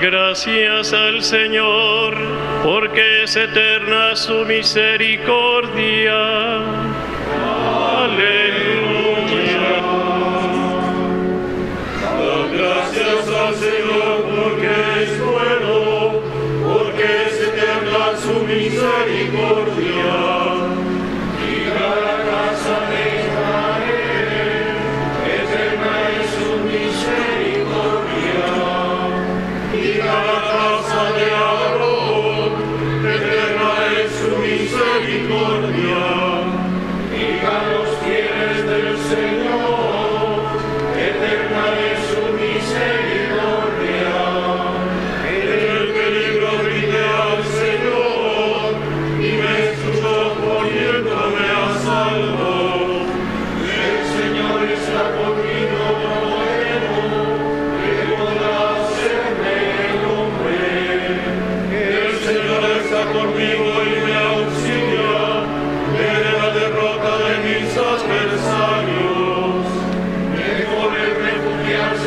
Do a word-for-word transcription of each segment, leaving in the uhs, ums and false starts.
Gracias al Señor, porque es eterna su misericordia. Aleluya. Dad gracias al Señor, porque es bueno, porque es eterna su misericordia. Confiar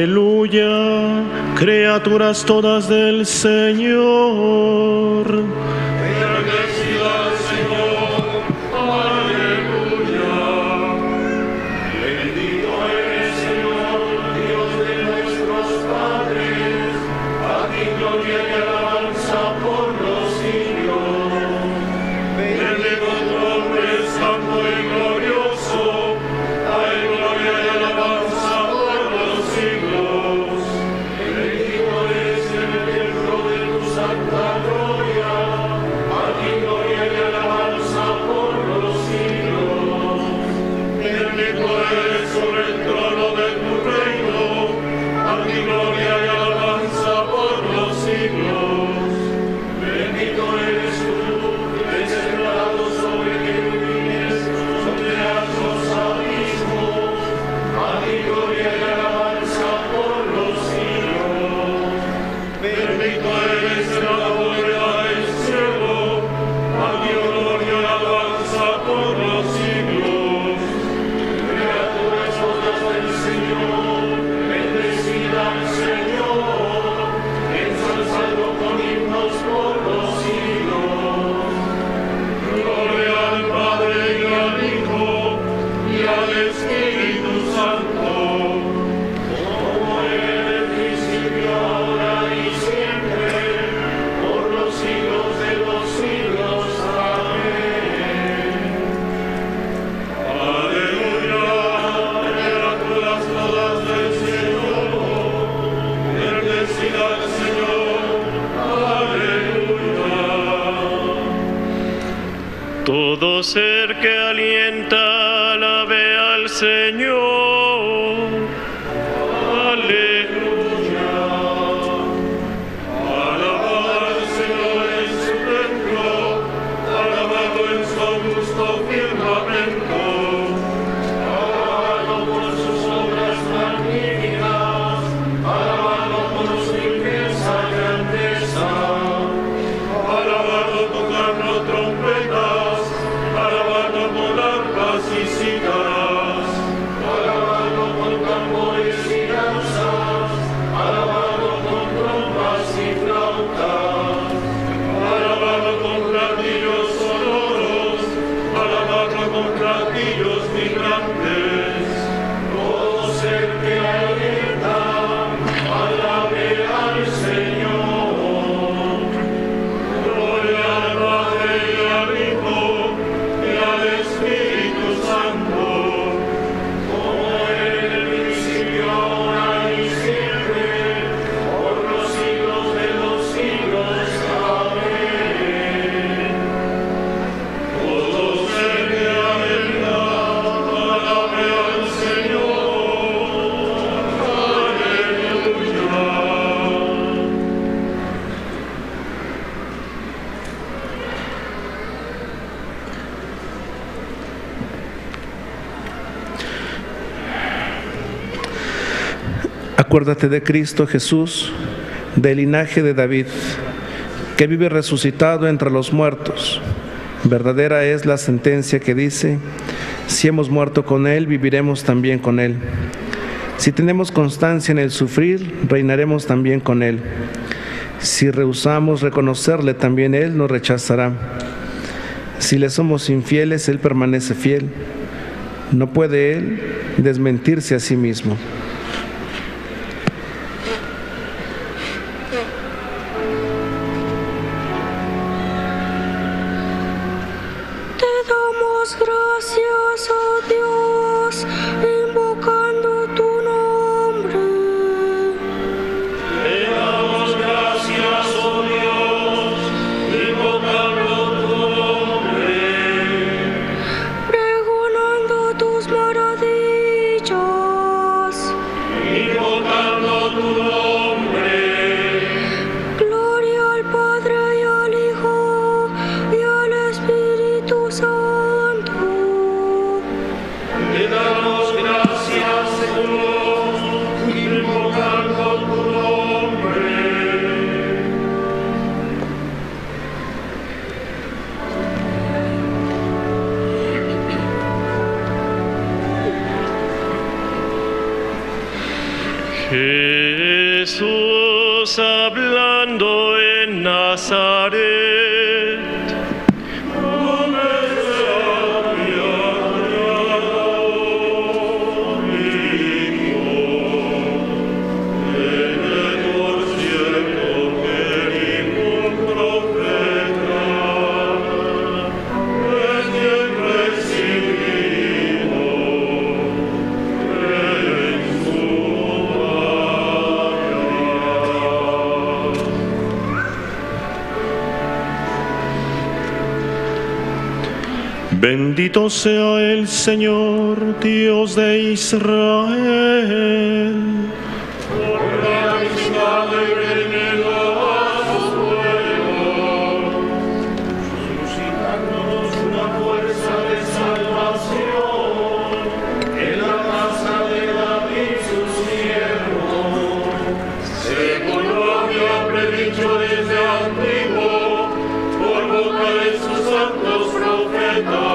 Aleluya, criaturas todas del Señor. Bendecido al Señor, aleluya. Bendito eres, Señor, Dios de nuestros padres. A ti gloria y alabanza por los siglos. Bendito tu nombre, santo y glorioso. A él gloria y alabanza. Todo ser que alienta, alabe al Señor. Aleluya. Alabado al Señor en su templo, alabado en su augusto firmamento, alabado por sus obras magníficas, alabado por su riqueza y grandeza, alabado tocando trompetas, y cigarras, alabado con tambores y danzas, alabado con trompas y flautas, alabado con platillos sonoros, alabado con platillos vibrantes. Todo ser que alienta, alabe al Señor. Gloria al Padre y al Hijo y al Espíritu Santo, como era en el principio, ahora y siempre, por los siglos de los siglos. Amén. Todo ser que alienta, alabe al Señor. Aleluya. Acuérdate de Cristo Jesús, del linaje de David, que vive resucitado entre los muertos. Verdadera es la sentencia que dice: si hemos muerto con Él, viviremos también con Él. Si tenemos constancia en el sufrir, reinaremos también con Él. Si rehusamos reconocerle, también Él nos rechazará. Si le somos infieles, Él permanece fiel. No puede Él desmentirse a sí mismo. Tus maravillas. Jesús hablando en Nazaret. Bendito sea el Señor, Dios de Israel. Porque ha visitado y redimido a su pueblo, suscitándonos una fuerza de salvación en la casa de David, su siervo, según lo había predicho desde antiguo por boca de sus santos profetas.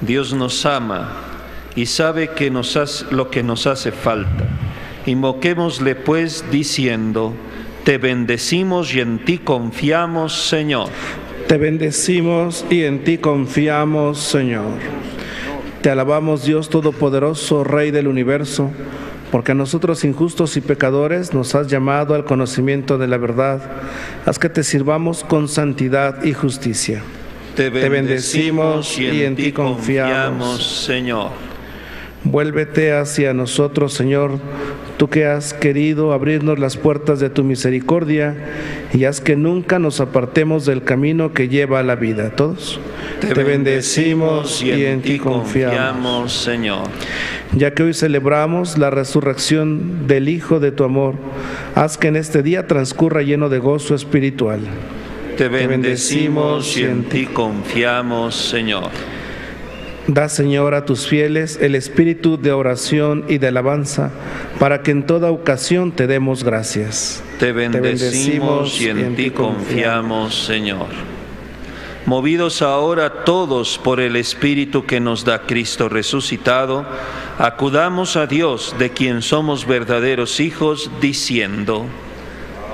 Dios nos ama y sabe que nos hace lo que nos hace falta. Invoquémosle pues diciendo: te bendecimos y en ti confiamos, Señor. Te bendecimos y en ti confiamos, Señor. Te alabamos, Dios Todopoderoso, Rey del Universo, porque a nosotros injustos y pecadores nos has llamado al conocimiento de la verdad. Haz que te sirvamos con santidad y justicia. Te bendecimos y en ti confiamos, Señor. Vuélvete hacia nosotros, Señor, tú que has querido abrirnos las puertas de tu misericordia, y haz que nunca nos apartemos del camino que lleva a la vida. Todos. Te bendecimos y en ti confiamos, Señor. Ya que hoy celebramos la resurrección del Hijo de tu amor, haz que en este día transcurra lleno de gozo espiritual. Te bendecimos y en ti confiamos, Señor. Da, Señor, a tus fieles el espíritu de oración y de alabanza, para que en toda ocasión te demos gracias. Te bendecimos y en ti confiamos, Señor. movidos ahora todos por el Espíritu que nos da Cristo resucitado, acudamos a Dios, de quien somos verdaderos hijos, diciendo: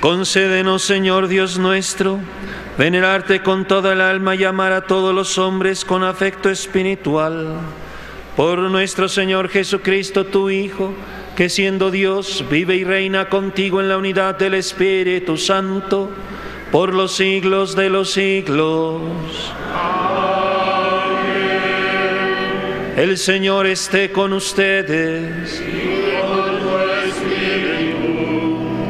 Concédenos, Señor Dios nuestro, venerarte con toda el alma y amar a todos los hombres con afecto espiritual. Por nuestro Señor Jesucristo, tu Hijo, que siendo Dios, vive y reina contigo en la unidad del Espíritu Santo, por los siglos de los siglos. Amén. El Señor esté con ustedes.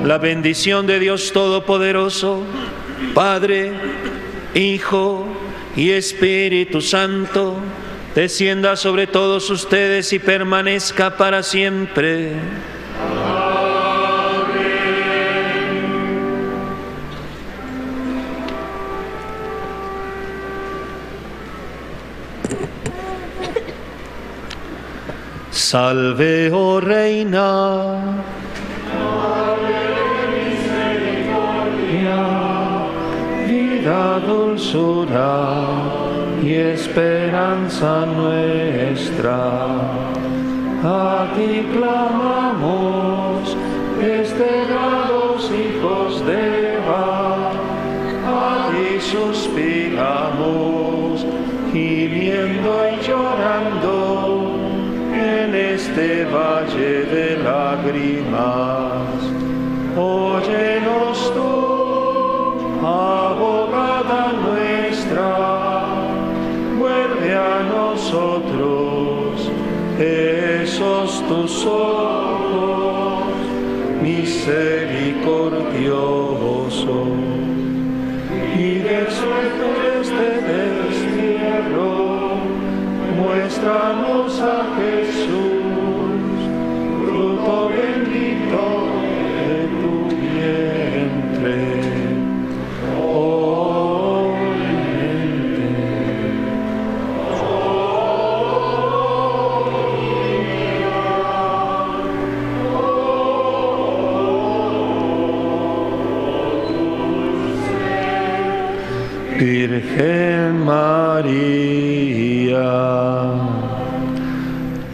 La bendición de Dios Todopoderoso, Padre, Hijo y Espíritu Santo, descienda sobre todos ustedes y permanezca para siempre. Amén. Salve, oh Reina, dulzura y esperanza nuestra, a ti clamamos, desterrados hijos de Eva, a ti suspiramos, gimiendo y llorando en este valle de lágrimas. Óyenos tú, abogada nuestra, vuelve a nosotros esos tus ojos misericordiosos, y del suelto de este destierro muéstranos a Jesús, fruto bendito de tu vientre. Virgen María,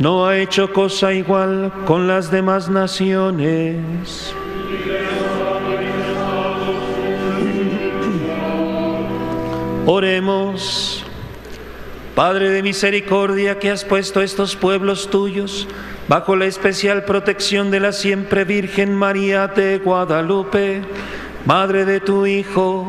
no ha hecho cosa igual con las demás naciones. Oremos. Padre de misericordia, que has puesto estos pueblos tuyos bajo la especial protección de la siempre Virgen María de Guadalupe, Madre de tu Hijo,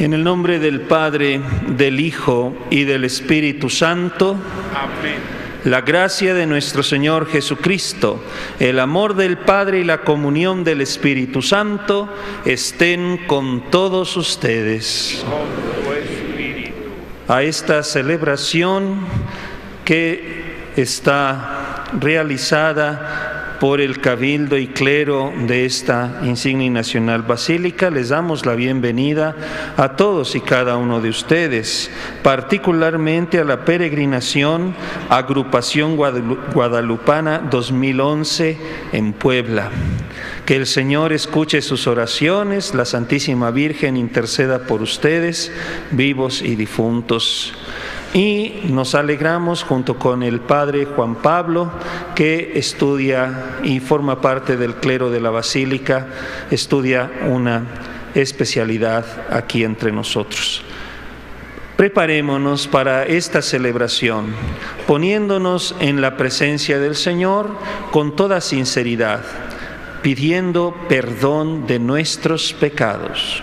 En el nombre del Padre, del Hijo y del Espíritu Santo. Amén. La gracia de nuestro Señor Jesucristo, el amor del Padre y la comunión del Espíritu Santo estén con todos ustedes. A esta celebración que está realizada por el Cabildo y Clero de esta insigne y nacional Basílica, les damos la bienvenida a todos y cada uno de ustedes, particularmente a la peregrinación Agrupación Guadalupana dos mil once en Puebla. Que el Señor escuche sus oraciones, la Santísima Virgen interceda por ustedes, vivos y difuntos. Y nos alegramos junto con el Padre Juan Pablo, que estudia y forma parte del clero de la Basílica, estudia una especialidad aquí entre nosotros. Preparémonos para esta celebración, poniéndonos en la presencia del Señor con toda sinceridad, pidiendo perdón de nuestros pecados.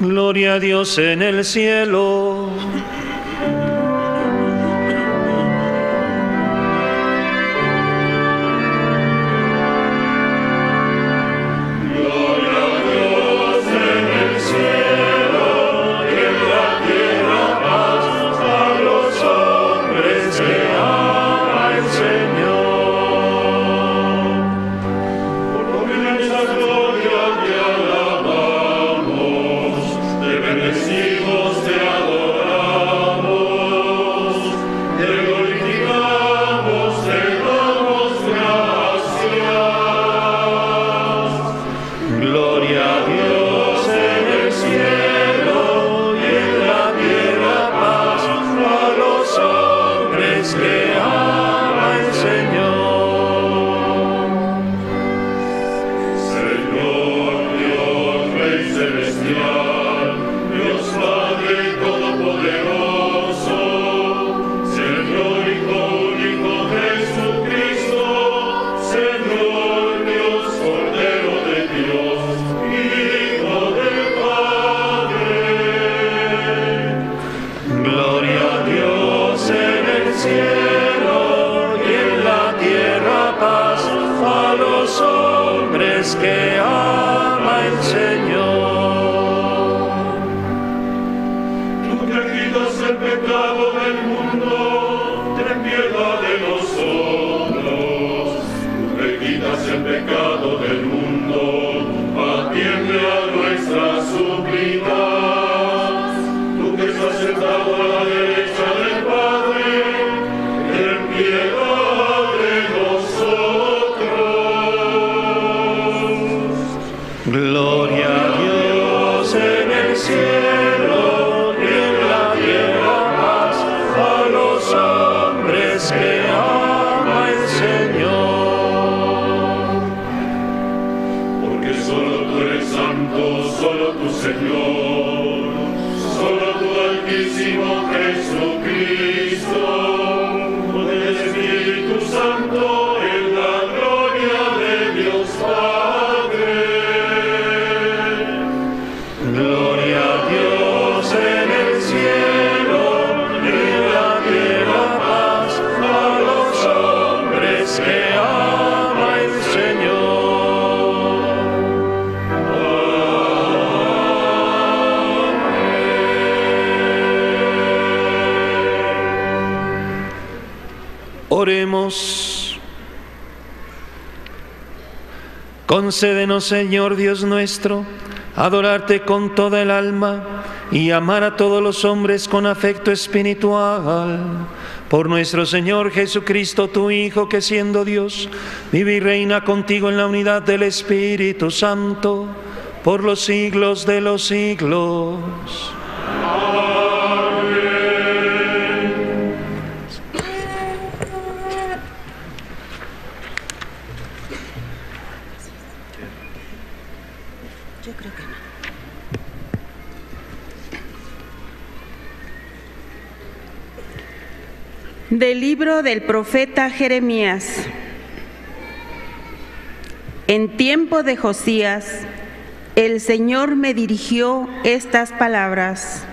Gloria a Dios en el cielo. Gloria a Dios en el cielo y en la tierra paz a los hombres. fieles que ama el Señor. Señor, Dios, Rey Celestial, Dios Padre Todopoderoso, Señor, Hijo único Jesucristo, Señor, Dios, Cordero de Dios, Hijo del Padre. Gloria a Dios en el cielo y en la tierra paz a los hombres que ama el Señor. Tú que quitas el pecado del mundo, ten piedad de nosotros. Tú que quitas el pecado del mundo, atiende a nuestra súplica. Tú que estás sentado a la derecha del Padre, ten piedad de nosotros. Gloria a Dios en el cielo y en la tierra paz a los hombres que ama el Señor. Porque solo tú eres santo, solo tú, Señor, solo tú, Altísimo Jesucristo, con el Espíritu Santo en la gloria de Dios Padre. Gloria a Dios en el cielo y en la tierra paz a los hombres que ama el Señor. Oremos. Concédenos, Señor Dios nuestro, adorarte con toda el alma y amar a todos los hombres con afecto espiritual. Por nuestro Señor Jesucristo, tu Hijo, que siendo Dios, vive y reina contigo en la unidad del Espíritu Santo, por los siglos de los siglos. Del libro del profeta Jeremías. En tiempo de Josías, el Señor me dirigió estas palabras.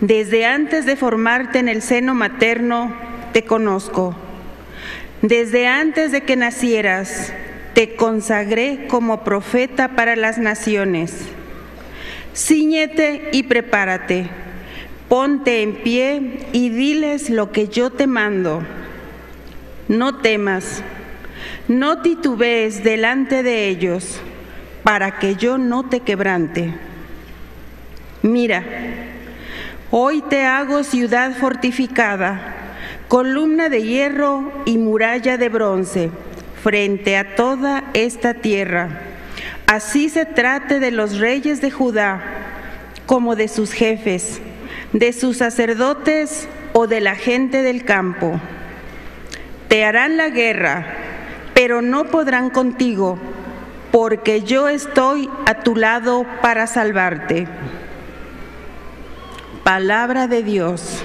Desde antes de formarte en el seno materno, te conozco. Desde antes de que nacieras, te consagré como profeta para las naciones. Cíñete y prepárate. Ponte en pie y diles lo que yo te mando. No temas, no titubees delante de ellos, para que yo no te quebrante. Mira, hoy te hago ciudad fortificada, columna de hierro y muralla de bronce, frente a toda esta tierra. Así se trate de los reyes de Judá, como de sus jefes, de sus sacerdotes o de la gente del campo. Te harán la guerra, pero no podrán contigo, porque yo estoy a tu lado para salvarte. Palabra de Dios.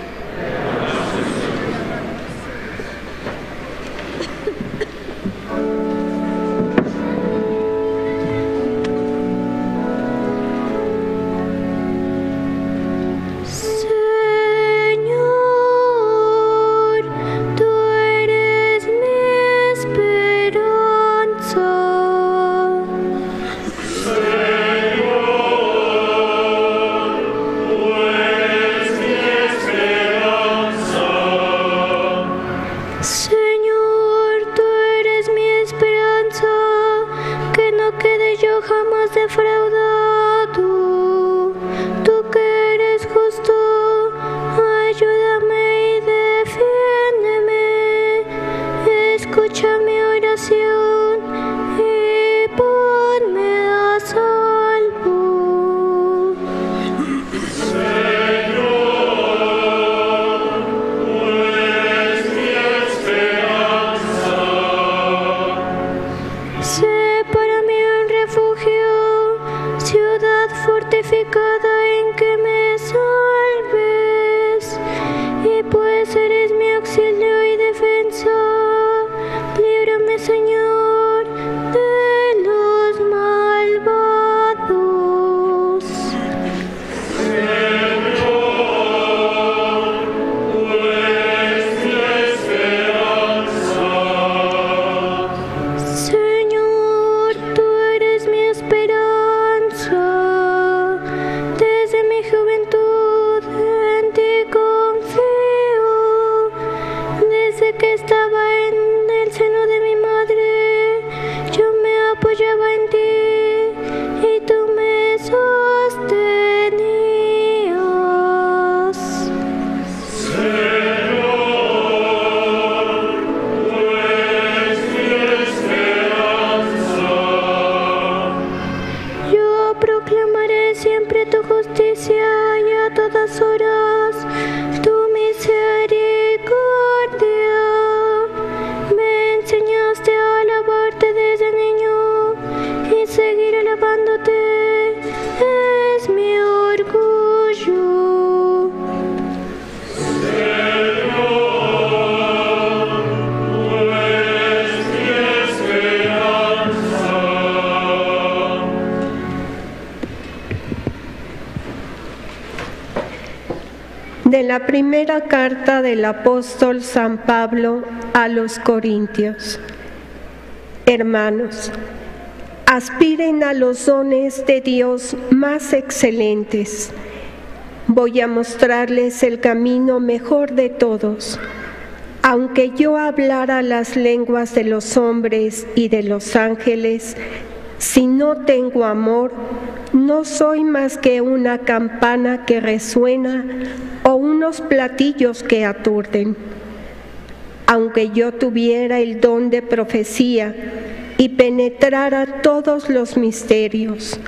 Señor, tú eres mi esperanza. la primera carta del apóstol San Pablo a los Corintios. Hermanos, aspiren a los dones de Dios más excelentes. Voy a mostrarles el camino mejor de todos. Aunque yo hablara las lenguas de los hombres y de los ángeles, si no tengo amor, no soy más que una campana que resuena o unos platillos que aturden. Aunque yo tuviera el don de profecía y penetrara todos los misterios,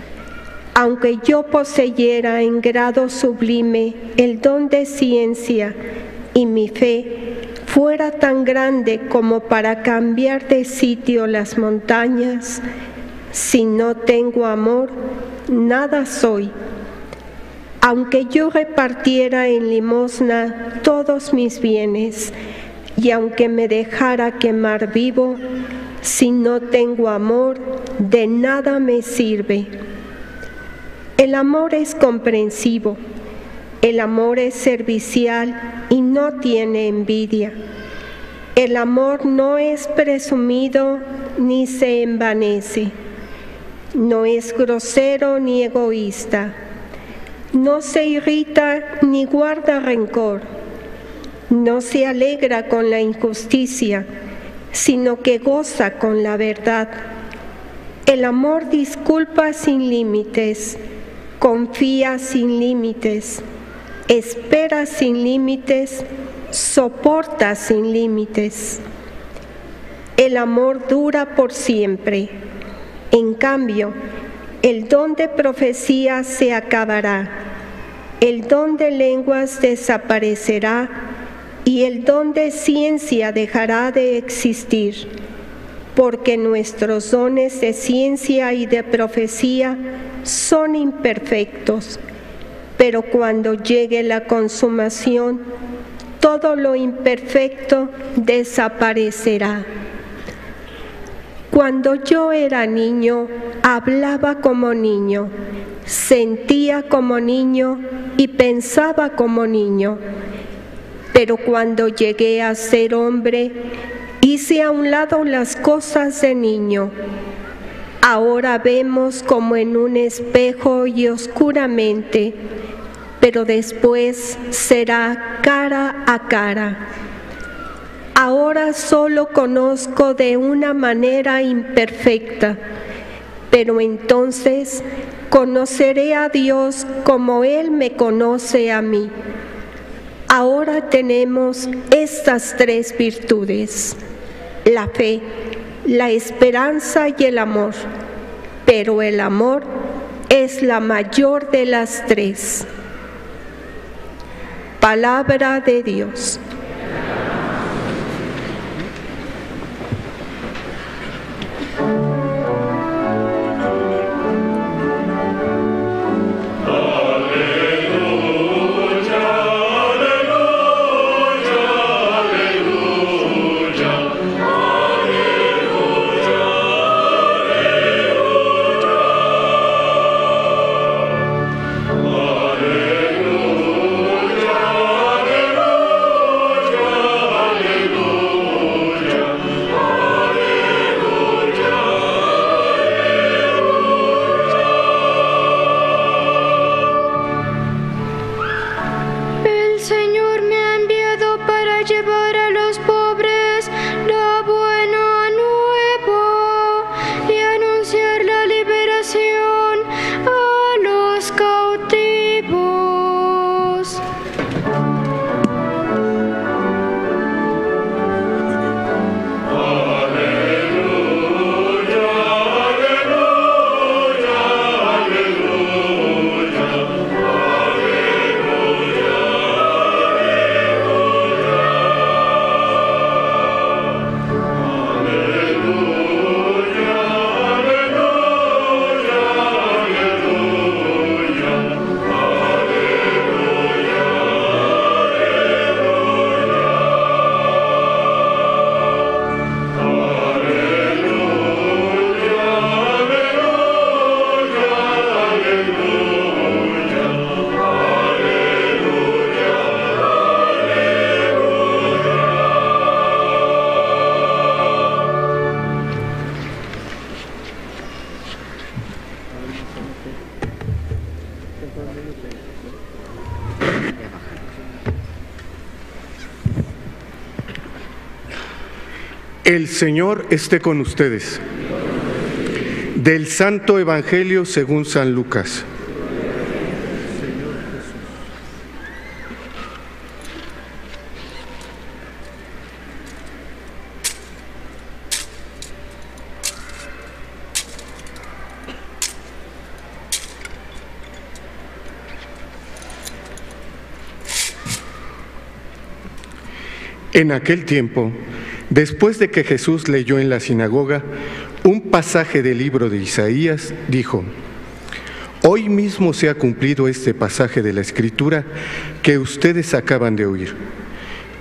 aunque yo poseyera en grado sublime el don de ciencia y mi fe fuera tan grande como para cambiar de sitio las montañas, si no tengo amor, nada soy. Aunque yo repartiera en limosna todos mis bienes, y aunque me dejara quemar vivo, si no tengo amor, de nada me sirve. El amor es comprensivo, el amor es servicial y no tiene envidia. El amor no es presumido ni se envanece. No es grosero ni egoísta. No se irrita ni guarda rencor. No se alegra con la injusticia, sino que goza con la verdad. El amor disculpa sin límites, confía sin límites, espera sin límites, soporta sin límites. El amor dura por siempre. En cambio, el don de profecía se acabará, el don de lenguas desaparecerá y el don de ciencia dejará de existir, porque nuestros dones de ciencia y de profecía son imperfectos, pero cuando llegue la consumación, todo lo imperfecto desaparecerá. Cuando yo era niño, hablaba como niño, sentía como niño y pensaba como niño. Pero cuando llegué a ser hombre, hice a un lado las cosas de niño. Ahora vemos como en un espejo y oscuramente, pero después será cara a cara. Ahora solo conozco de una manera imperfecta, pero entonces conoceré a Dios como Él me conoce a mí. Ahora tenemos estas tres virtudes, la fe, la esperanza y el amor, pero el amor es la mayor de las tres. Palabra de Dios. El Señor esté con ustedes. Del Santo Evangelio según San Lucas. En aquel tiempo, después de que Jesús leyó en la sinagoga un pasaje del libro de Isaías, dijo: «Hoy mismo se ha cumplido este pasaje de la Escritura que ustedes acaban de oír».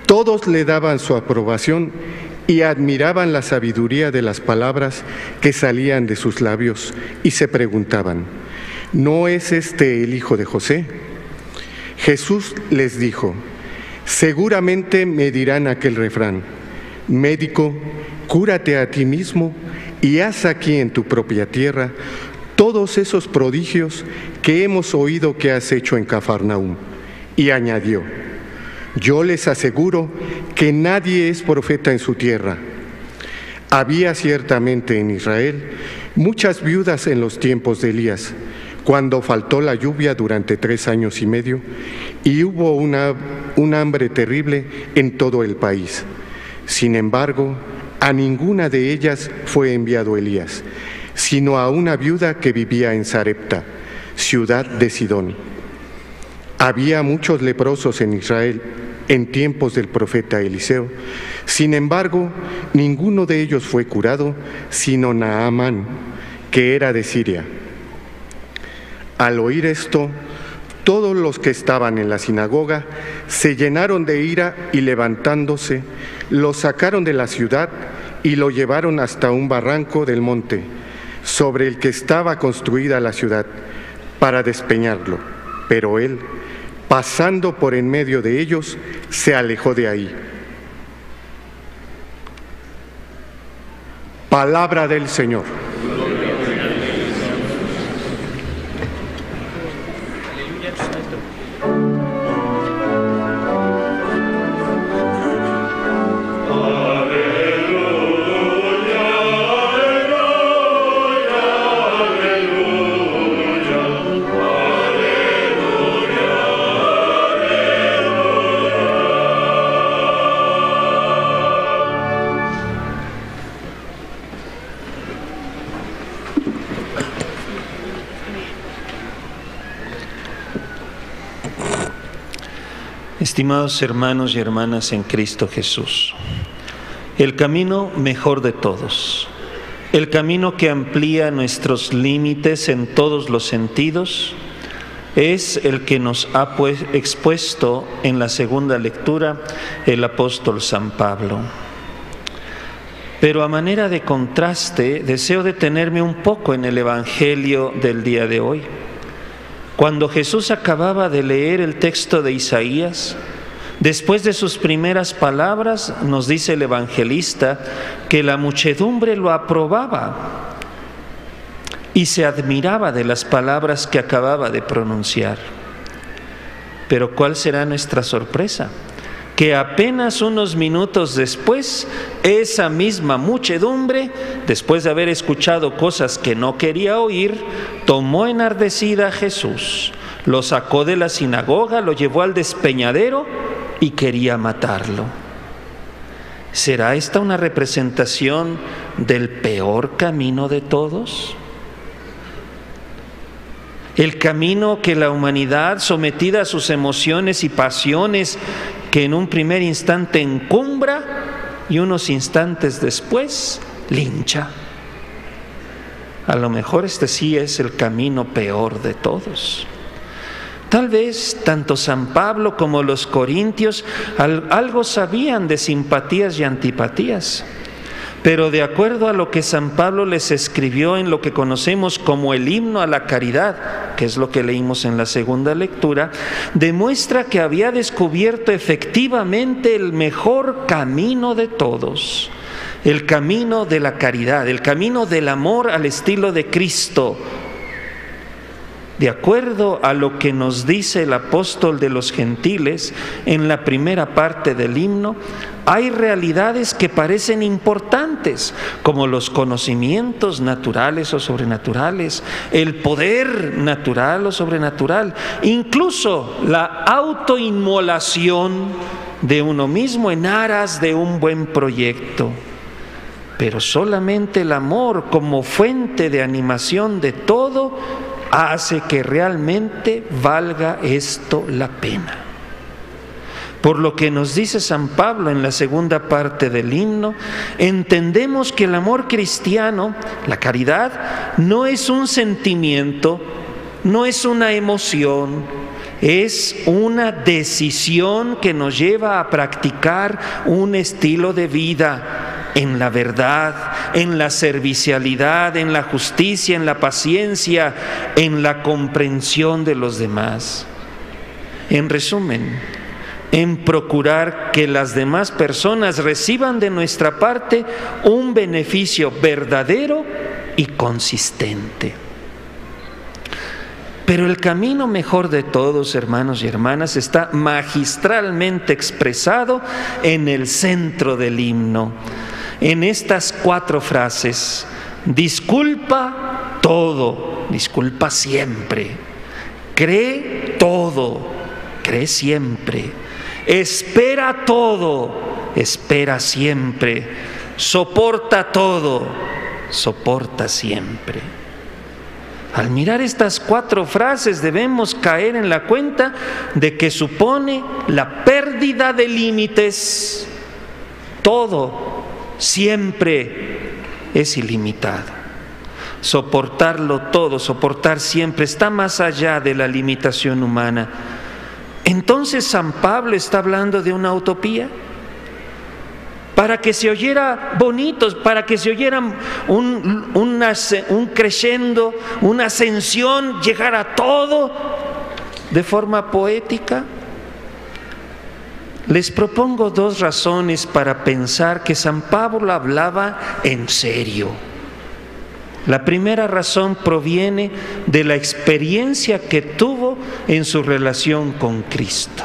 Todos le daban su aprobación y admiraban la sabiduría de las palabras que salían de sus labios y se preguntaban: ¿no es este el hijo de José? Jesús les dijo: seguramente me dirán aquel refrán: médico, cúrate a ti mismo y haz aquí en tu propia tierra todos esos prodigios que hemos oído que has hecho en Cafarnaúm. Y añadió: yo les aseguro que nadie es profeta en su tierra. Había ciertamente en Israel muchas viudas en los tiempos de Elías, cuando faltó la lluvia durante tres años y medio, y hubo una, un hambre terrible en todo el país. Sin embargo, a ninguna de ellas fue enviado Elías, sino a una viuda que vivía en Sarepta, ciudad de Sidón. Había muchos leprosos en Israel en tiempos del profeta Eliseo. Sin embargo, ninguno de ellos fue curado, sino Naamán, que era de Siria. Al oír esto, todos los que estaban en la sinagoga se llenaron de ira y levantándose, lo sacaron de la ciudad y lo llevaron hasta un barranco del monte, sobre el que estaba construida la ciudad, para despeñarlo. Pero él, pasando por en medio de ellos, se alejó de ahí. Palabra del Señor. Estimados hermanos y hermanas en Cristo Jesús, el camino mejor de todos, el camino que amplía nuestros límites en todos los sentidos, es el que nos ha expuesto en la segunda lectura el apóstol San Pablo. Pero a manera de contraste, deseo detenerme un poco en el Evangelio del día de hoy. Cuando Jesús acababa de leer el texto de Isaías, después de sus primeras palabras, nos dice el evangelista que la muchedumbre lo aprobaba y se admiraba de las palabras que acababa de pronunciar. Pero ¿cuál será nuestra sorpresa? Que apenas unos minutos después, esa misma muchedumbre, después de haber escuchado cosas que no quería oír, tomó enardecida a Jesús, lo sacó de la sinagoga, lo llevó al despeñadero y quería matarlo. ¿Será esta una representación del peor camino de todos? El camino que la humanidad, sometida a sus emociones y pasiones, que en un primer instante encumbra y unos instantes después lincha. A lo mejor este sí es el camino peor de todos. Tal vez tanto San Pablo como los corintios algo sabían de simpatías y antipatías, pero de acuerdo a lo que San Pablo les escribió en lo que conocemos como el himno a la caridad, que es lo que leímos en la segunda lectura, demuestra que había descubierto efectivamente el mejor camino de todos, el camino de la caridad, el camino del amor al estilo de Cristo, de acuerdo a lo que nos dice el apóstol de los gentiles en la primera parte del himno, hay realidades que parecen importantes, como los conocimientos naturales o sobrenaturales, el poder natural o sobrenatural, incluso la autoinmolación de uno mismo en aras de un buen proyecto. Pero solamente el amor como fuente de animación de todo hace que realmente valga esto la pena. Por lo que nos dice San Pablo en la segunda parte del himno, entendemos que el amor cristiano, la caridad, no es un sentimiento, no es una emoción, es una decisión que nos lleva a practicar un estilo de vida en la verdad, en la servicialidad, en la justicia, en la paciencia, en la comprensión de los demás. En resumen, en procurar que las demás personas reciban de nuestra parte un beneficio verdadero y consistente. Pero el camino mejor de todos, hermanos y hermanas, está magistralmente expresado en el centro del himno, en estas cuatro frases: disculpa todo, disculpa siempre, cree todo, cree siempre, espera todo, espera siempre, soporta todo, soporta siempre. Al mirar estas cuatro frases debemos caer en la cuenta de que supone la pérdida de límites. Todo siempre es ilimitado. Soportarlo todo, soportar siempre, está más allá de la limitación humana. Entonces, San Pablo está hablando de una utopía. Para que se oyera bonitos, para que se oyeran un, un, un crescendo, una ascensión, llegar a todo de forma poética. Les propongo dos razones para pensar que San Pablo hablaba en serio. La primera razón proviene de la experiencia que tuvo en su relación con Cristo.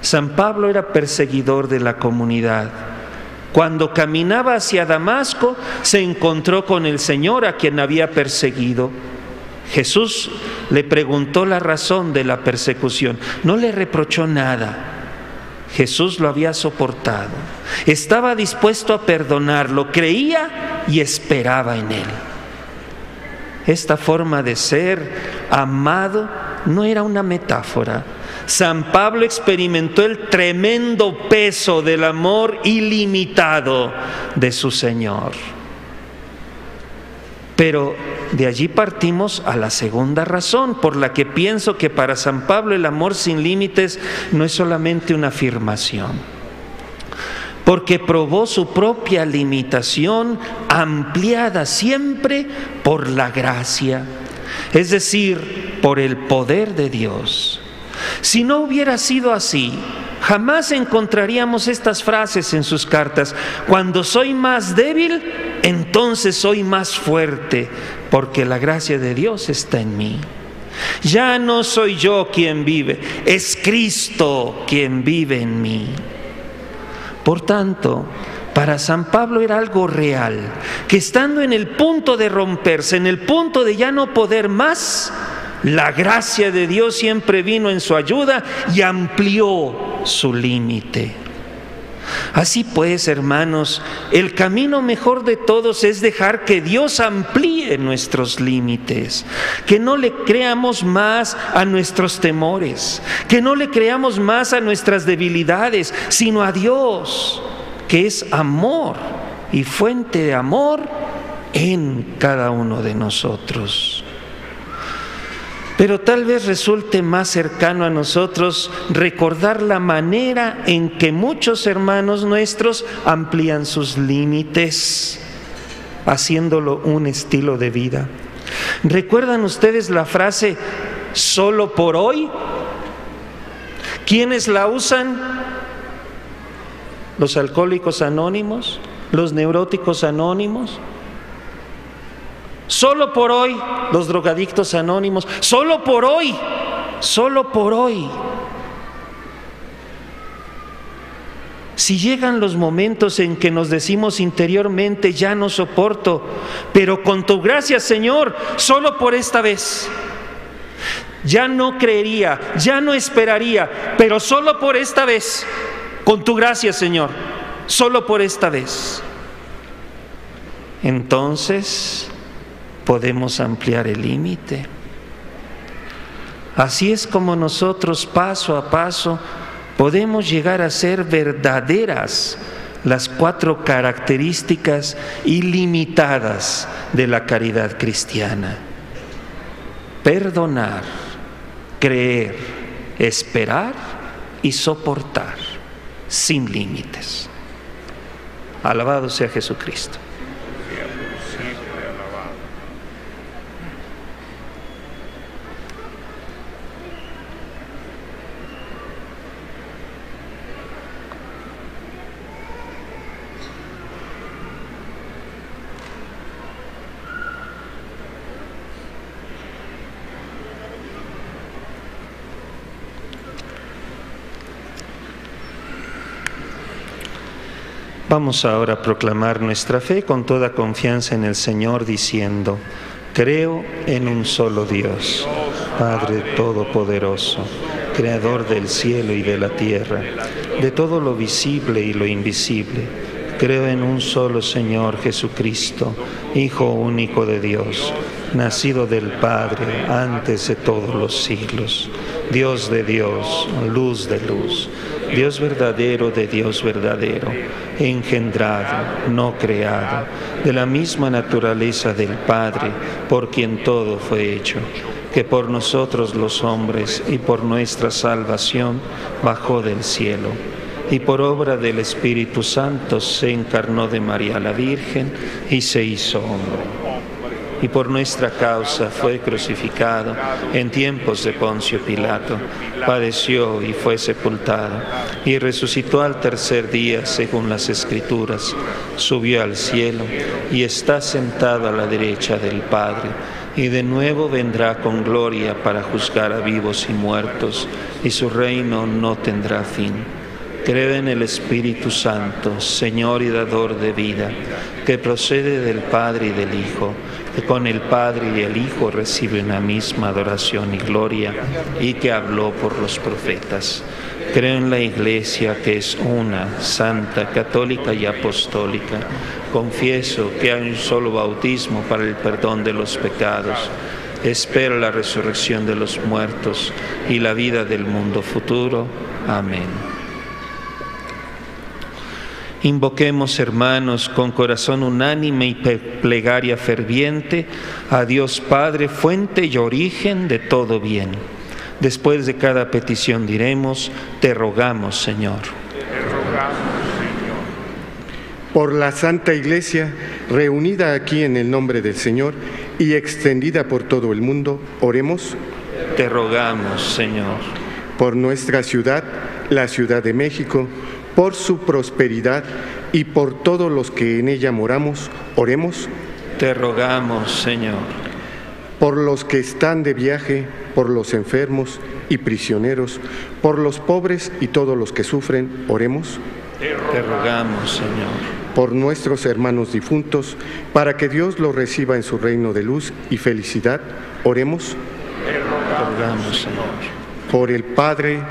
San Pablo era perseguidor de la comunidad. Cuando caminaba hacia Damasco, se encontró con el Señor a quien había perseguido. Jesús le preguntó la razón de la persecución. No le reprochó nada. Jesús lo había soportado, estaba dispuesto a perdonarlo, creía y esperaba en él. Esta forma de ser amado no era una metáfora. San Pablo experimentó el tremendo peso del amor ilimitado de su Señor. Pero de allí partimos a la segunda razón, por la que pienso que para San Pablo el amor sin límites no es solamente una afirmación, porque probó su propia limitación ampliada siempre por la gracia, es decir, por el poder de Dios. Si no hubiera sido así, jamás encontraríamos estas frases en sus cartas: cuando soy más débil, entonces soy más fuerte, porque la gracia de Dios está en mí. Ya no soy yo quien vive, es Cristo quien vive en mí. Por tanto, para San Pablo era algo real, que estando en el punto de romperse, en el punto de ya no poder más, la gracia de Dios siempre vino en su ayuda y amplió su límite. Así pues, hermanos, el camino mejor de todos es dejar que Dios amplíe nuestros límites, que no le creamos más a nuestros temores, que no le creamos más a nuestras debilidades, sino a Dios, que es amor y fuente de amor en cada uno de nosotros. Pero tal vez resulte más cercano a nosotros recordar la manera en que muchos hermanos nuestros amplían sus límites, haciéndolo un estilo de vida. ¿Recuerdan ustedes la frase "solo por hoy"? ¿Quiénes la usan? ¿Los alcohólicos anónimos? ¿Los neuróticos anónimos? Solo por hoy los drogadictos anónimos, solo por hoy, solo por hoy. Si llegan los momentos en que nos decimos interiormente, ya no soporto, pero con tu gracia, Señor, solo por esta vez. Ya no creería, ya no esperaría, pero solo por esta vez, con tu gracia, Señor, solo por esta vez. Entonces podemos ampliar el límite. Así es como nosotros, paso a paso, podemos llegar a ser verdaderas las cuatro características ilimitadas de la caridad cristiana: perdonar, creer, esperar y soportar, sin límites. Alabado sea Jesucristo. Vamos ahora a proclamar nuestra fe con toda confianza en el Señor, diciendo: creo en un solo Dios, Padre Todopoderoso, Creador del cielo y de la tierra, de todo lo visible y lo invisible. Creo en un solo Señor Jesucristo, Hijo único de Dios, nacido del Padre antes de todos los siglos, Dios de Dios, luz de luz, Dios verdadero de Dios verdadero, engendrado, no creado, de la misma naturaleza del Padre, por quien todo fue hecho, que por nosotros los hombres y por nuestra salvación bajó del cielo, y por obra del Espíritu Santo se encarnó de María la Virgen y se hizo hombre. Y por nuestra causa fue crucificado en tiempos de Poncio Pilato, padeció y fue sepultado, y resucitó al tercer día según las Escrituras, subió al cielo y está sentado a la derecha del Padre, y de nuevo vendrá con gloria para juzgar a vivos y muertos, y su reino no tendrá fin. Creo en el Espíritu Santo, Señor y dador de vida, que procede del Padre y del Hijo, que con el Padre y el Hijo recibe una misma adoración y gloria, y que habló por los profetas. Creo en la Iglesia, que es una, santa, católica y apostólica. Confieso que hay un solo bautismo para el perdón de los pecados. Espero la resurrección de los muertos y la vida del mundo futuro. Amén. Invoquemos, hermanos, con corazón unánime y plegaria ferviente a Dios Padre, fuente y origen de todo bien. Después de cada petición diremos: te rogamos, Señor. Te rogamos, Señor. Por la Santa Iglesia, reunida aquí en el nombre del Señor y extendida por todo el mundo, oremos: te rogamos, Señor. Por nuestra ciudad, la Ciudad de México, por su prosperidad y por todos los que en ella moramos, oremos: te rogamos, Señor. Por los que están de viaje, por los enfermos y prisioneros, por los pobres y todos los que sufren, oremos: te rogamos, Señor. Por nuestros hermanos difuntos, para que Dios los reciba en su reino de luz y felicidad, oremos: te rogamos, Señor. Por el Padre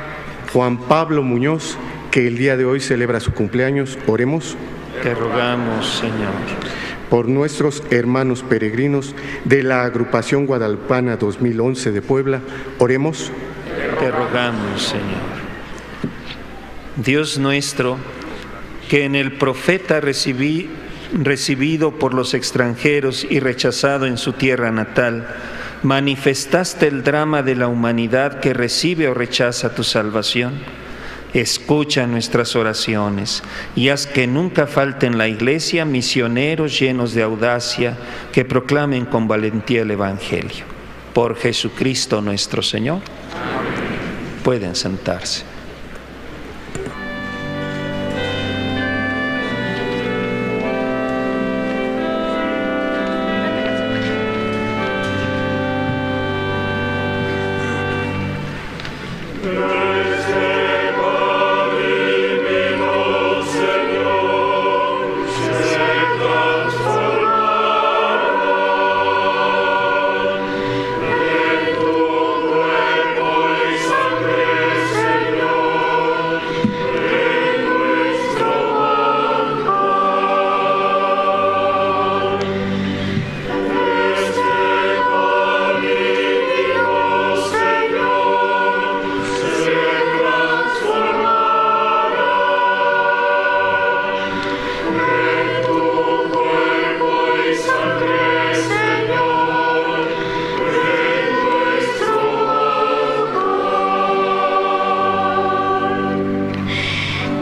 Juan Pablo Muñoz, que el día de hoy celebra su cumpleaños, oremos: te rogamos, Señor. Por nuestros hermanos peregrinos de la Agrupación Guadalupana dos mil once de Puebla, oremos: te rogamos, Señor. Dios nuestro, que en el profeta recibí, recibido por los extranjeros y rechazado en su tierra natal, manifestaste el drama de la humanidad que recibe o rechaza tu salvación. Escucha nuestras oraciones y haz que nunca falte en la Iglesia misioneros llenos de audacia que proclamen con valentía el Evangelio. Por Jesucristo nuestro Señor. Amén. Pueden sentarse.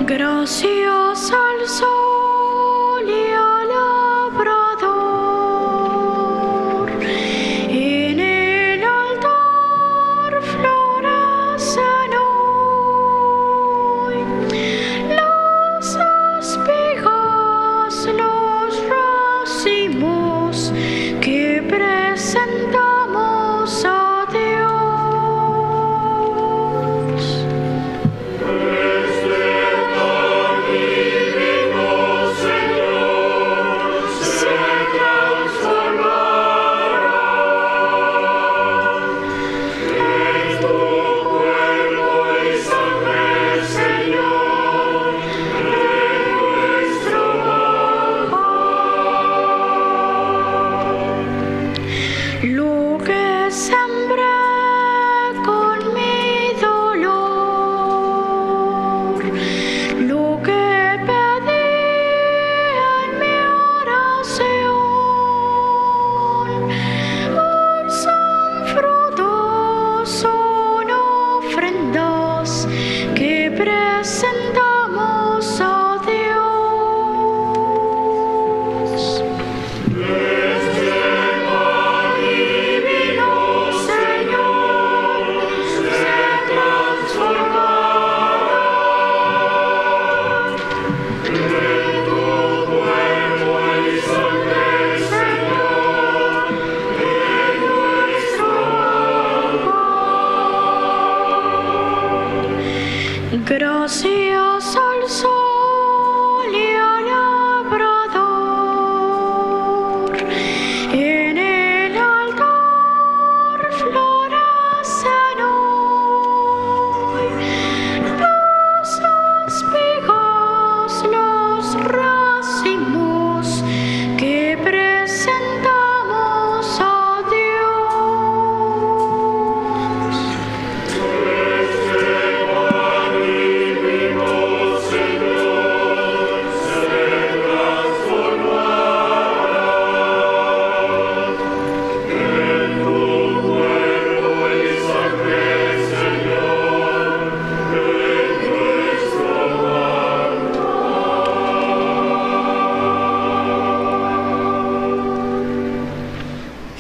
Gracias al sol y al labrador, en el altar florecen hoy las espigas, los racimos que presentamos a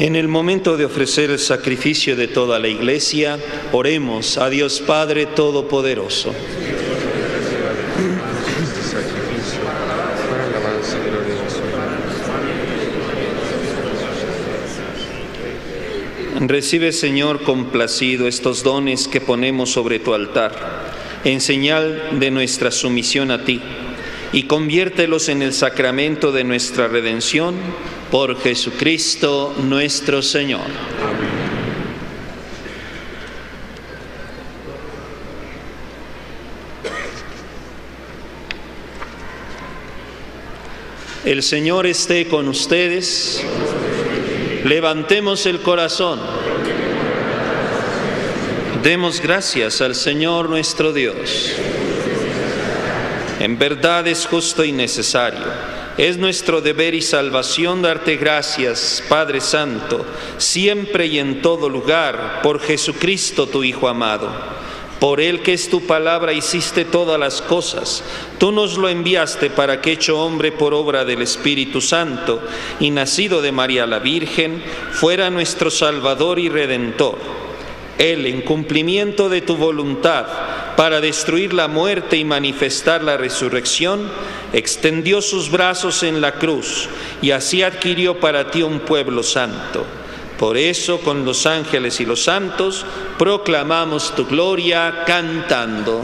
En el momento de ofrecer el sacrificio de toda la Iglesia, oremos a Dios Padre Todopoderoso. Recibe, Señor, complacido estos dones que ponemos sobre tu altar, en señal de nuestra sumisión a ti, y conviértelos en el sacramento de nuestra redención, por Jesucristo nuestro Señor. Amén. El Señor esté con ustedes. Levantemos el corazón. Demos gracias al Señor nuestro Dios. En verdad es justo y necesario. Es nuestro deber y salvación darte gracias, Padre Santo, siempre y en todo lugar, por Jesucristo tu Hijo amado. Por Él, que es tu palabra, hiciste todas las cosas. Tú nos lo enviaste para que, hecho hombre por obra del Espíritu Santo y nacido de María la Virgen, fuera nuestro Salvador y Redentor. Él, en cumplimiento de tu voluntad, para destruir la muerte y manifestar la resurrección, extendió sus brazos en la cruz y así adquirió para ti un pueblo santo. Por eso, con los ángeles y los santos, proclamamos tu gloria cantando.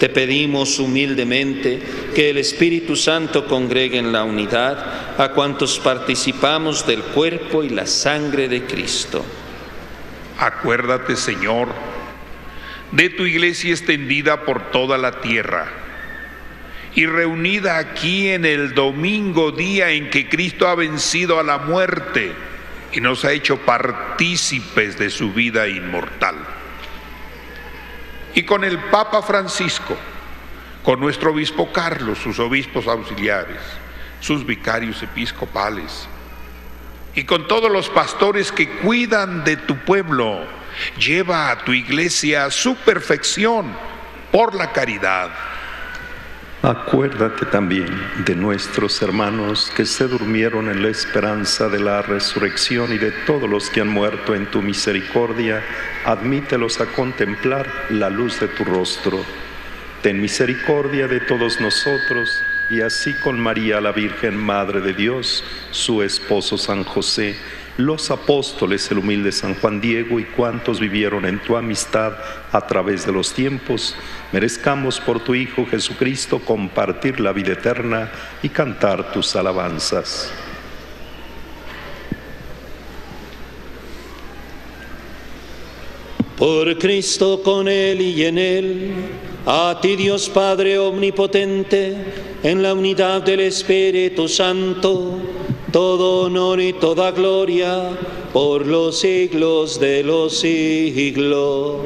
Te pedimos humildemente que el Espíritu Santo congregue en la unidad a cuantos participamos del cuerpo y la sangre de Cristo. Acuérdate, Señor, de tu iglesia extendida por toda la tierra y reunida aquí en el domingo, día en que Cristo ha vencido a la muerte y nos ha hecho partícipes de su vida inmortal. Y con el Papa Francisco, con nuestro Obispo Carlos, sus obispos auxiliares, sus vicarios episcopales, y con todos los pastores que cuidan de tu pueblo, lleva a tu iglesia a su perfección por la caridad. Acuérdate también de nuestros hermanos que se durmieron en la esperanza de la resurrección y de todos los que han muerto en tu misericordia. Admítelos a contemplar la luz de tu rostro. Ten misericordia de todos nosotros y así con María la Virgen Madre de Dios, su esposo San José, los apóstoles, el humilde San Juan Diego y cuantos vivieron en tu amistad a través de los tiempos, merezcamos por tu Hijo Jesucristo compartir la vida eterna y cantar tus alabanzas. Por Cristo, con Él y en Él, a ti Dios Padre Omnipotente, en la unidad del Espíritu Santo, todo honor y toda gloria por los siglos de los siglos.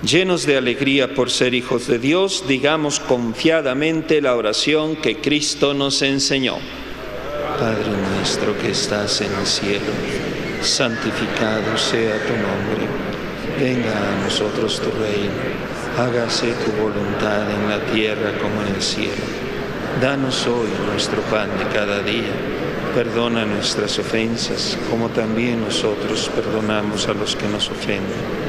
Llenos de alegría por ser hijos de Dios, digamos confiadamente la oración que Cristo nos enseñó. Padre nuestro que estás en el cielo, santificado sea tu nombre. Venga a nosotros tu reino. Hágase tu voluntad en la tierra como en el cielo. Danos hoy nuestro pan de cada día. Perdona nuestras ofensas, como también nosotros perdonamos a los que nos ofenden.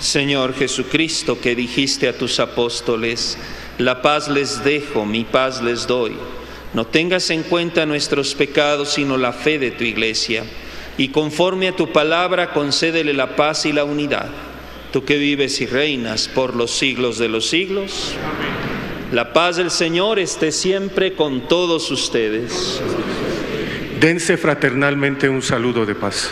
Señor Jesucristo, que dijiste a tus apóstoles: la paz les dejo, mi paz les doy. No tengas en cuenta nuestros pecados, sino la fe de tu Iglesia. Y conforme a tu palabra, concédele la paz y la unidad. Tú que vives y reinas por los siglos de los siglos. Amén. La paz del Señor esté siempre con todos ustedes. Dense fraternalmente un saludo de paz.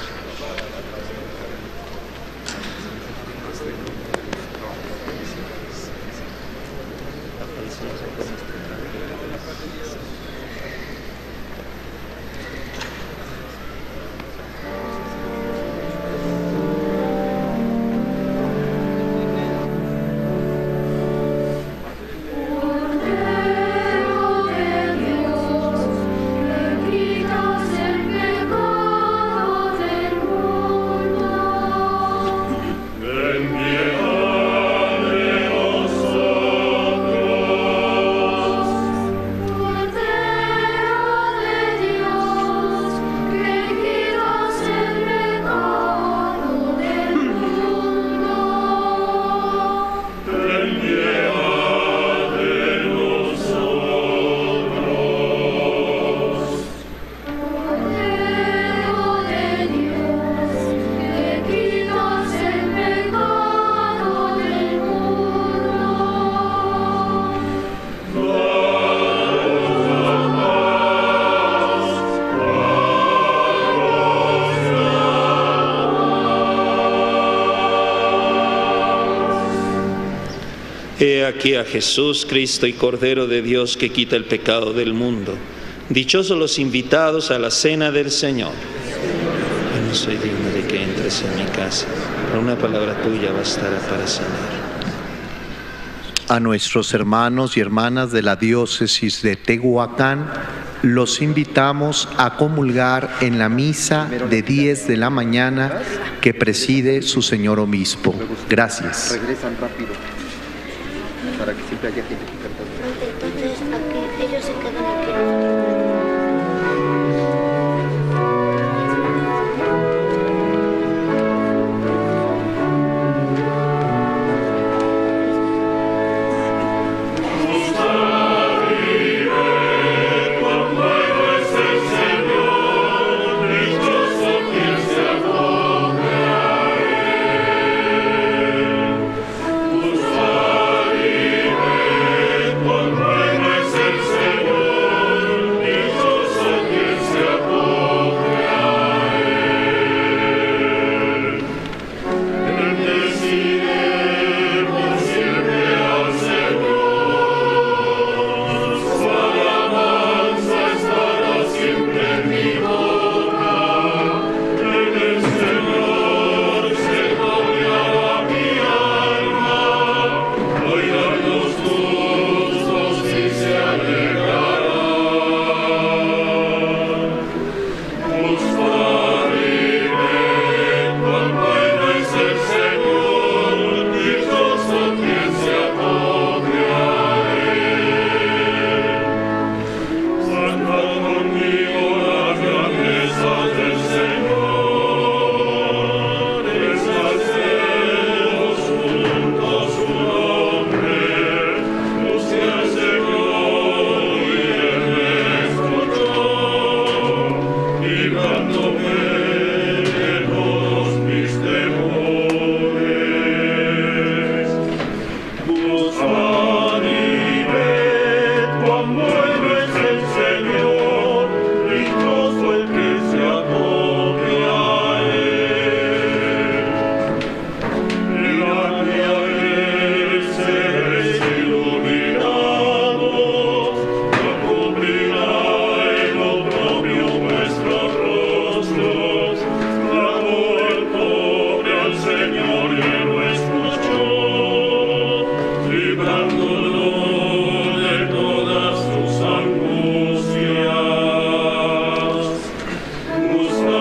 He aquí a Jesús, Cristo y Cordero de Dios, que quita el pecado del mundo. Dichosos los invitados a la cena del Señor. Yo no soy digno de que entres en mi casa, pero una palabra tuya bastará para sanar. A nuestros hermanos y hermanas de la diócesis de Tehuacán, los invitamos a comulgar en la misa de diez de la mañana que preside su señor obispo. Gracias. Regresan rápido. Para que siempre haya gente que canta. Entonces, aquí, ellos se quedan aquí. Muslim.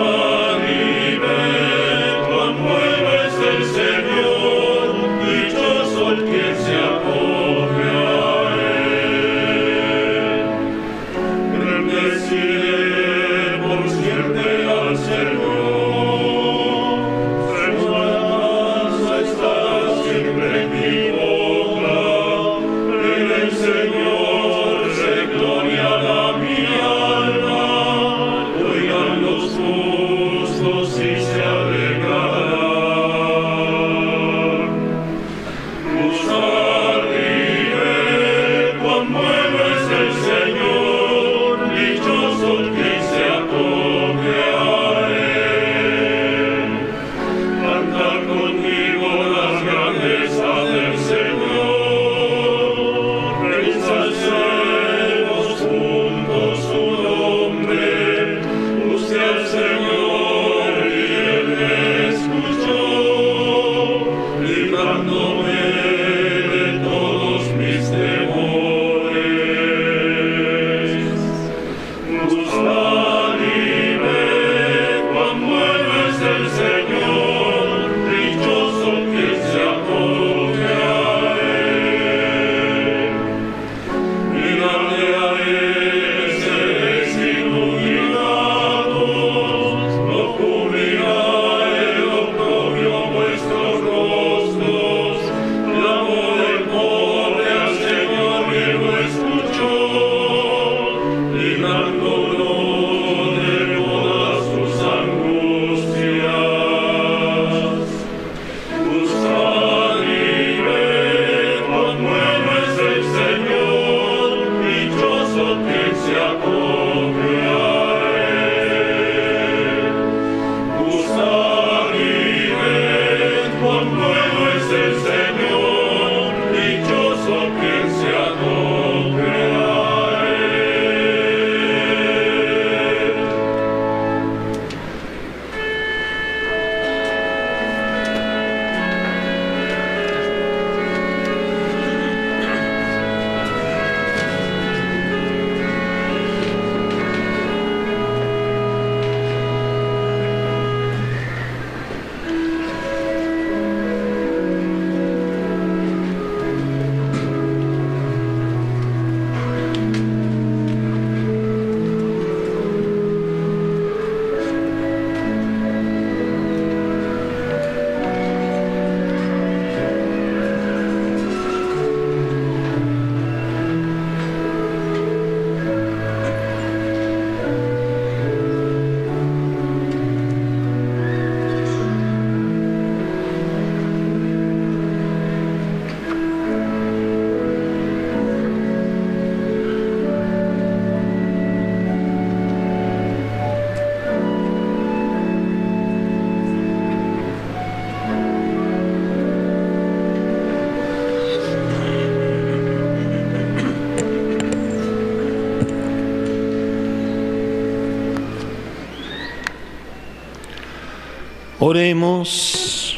Oremos.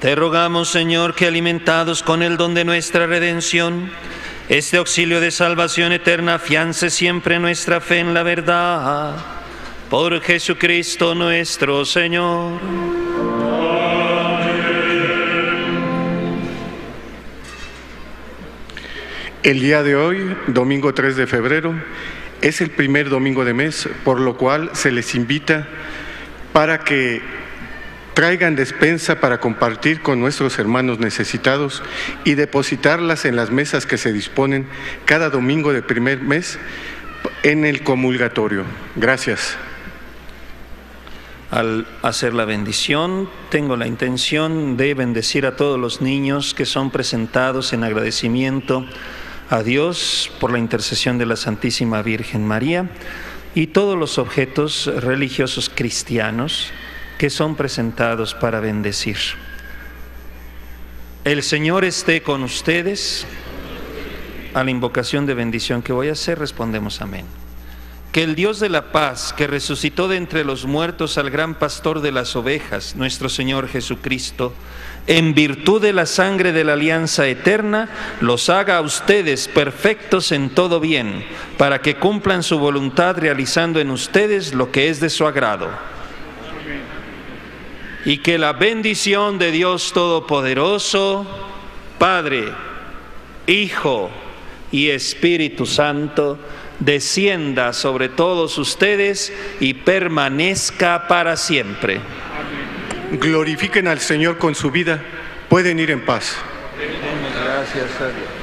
Te rogamos, Señor, que alimentados con el don de nuestra redención, este auxilio de salvación eterna afiance siempre nuestra fe en la verdad. Por Jesucristo nuestro Señor. El día de hoy, domingo tres de febrero, es el primer domingo de mes, por lo cual se les invita para que traigan despensa para compartir con nuestros hermanos necesitados y depositarlas en las mesas que se disponen cada domingo de primer mes en el comulgatorio. Gracias. Al hacer la bendición, tengo la intención de bendecir a todos los niños que son presentados en agradecimiento a Dios por la intercesión de la Santísima Virgen María, y todos los objetos religiosos cristianos que son presentados para bendecir. El Señor esté con ustedes. A la invocación de bendición que voy a hacer, respondemos amén. Que el Dios de la paz, que resucitó de entre los muertos al gran pastor de las ovejas, nuestro Señor Jesucristo, en virtud de la sangre de la alianza eterna, los haga a ustedes perfectos en todo bien, para que cumplan su voluntad realizando en ustedes lo que es de su agrado. Y que la bendición de Dios Todopoderoso, Padre, Hijo y Espíritu Santo, descienda sobre todos ustedes y permanezca para siempre. Glorifiquen al Señor con su vida. Pueden ir en paz. Gracias a Dios.